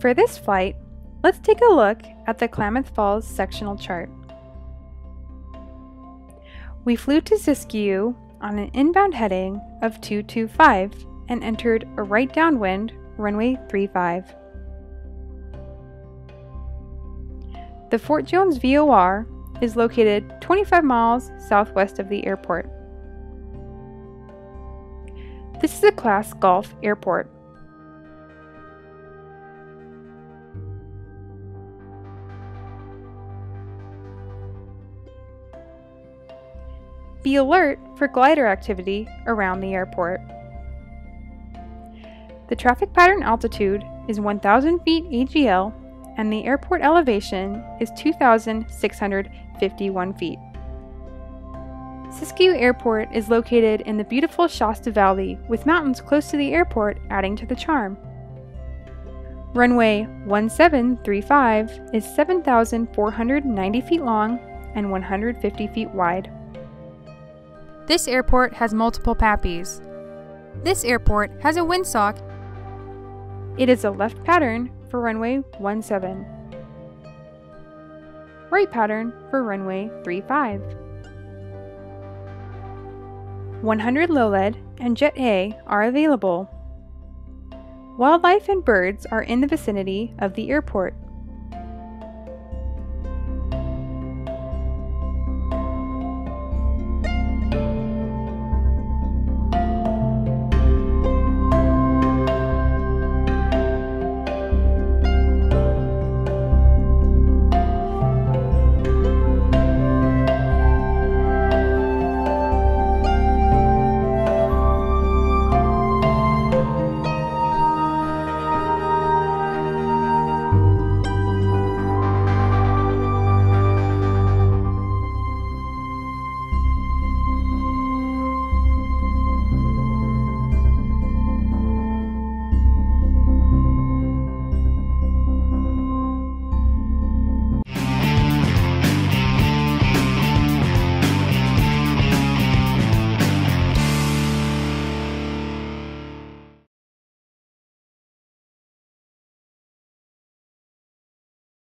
For this flight, let's take a look at the Klamath Falls sectional chart. We flew to Siskiyou on an inbound heading of 225 and entered a right downwind runway 35. The Fort Jones VOR is located 25 miles southwest of the airport. This is a Class Gulf airport. Be alert for glider activity around the airport. The traffic pattern altitude is 1,000 feet AGL and the airport elevation is 2,651 feet. Siskiyou Airport is located in the beautiful Shasta Valley with mountains close to the airport adding to the charm. Runway 1735 is 7,490 feet long and 150 feet wide. This airport has multiple pappies. This airport has a windsock. It is a left pattern for runway 17, right pattern for runway 35. 100 LOLED and Jet A are available. Wildlife and birds are in the vicinity of the airport.